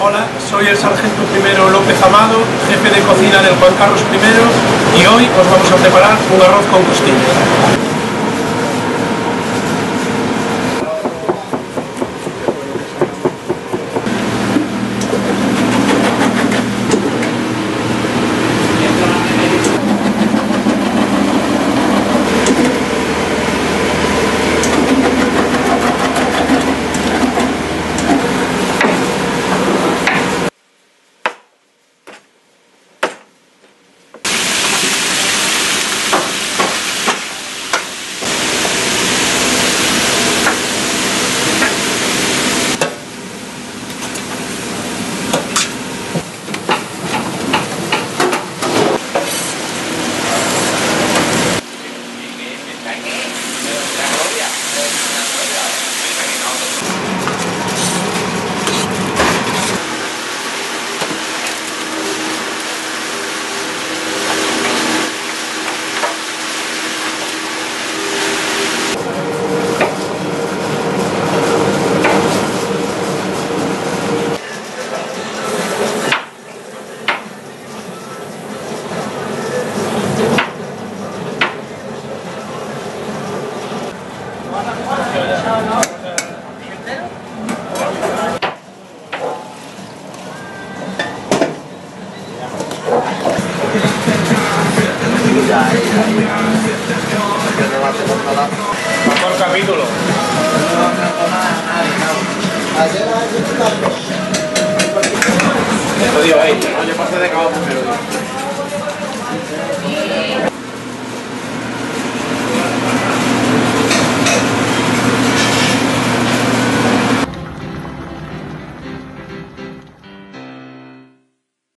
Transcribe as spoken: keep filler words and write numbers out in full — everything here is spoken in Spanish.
Hola, soy el sargento primero López Amado, jefe de cocina del Juan Carlos primero, y hoy os vamos a preparar un arroz con costillas. No, no.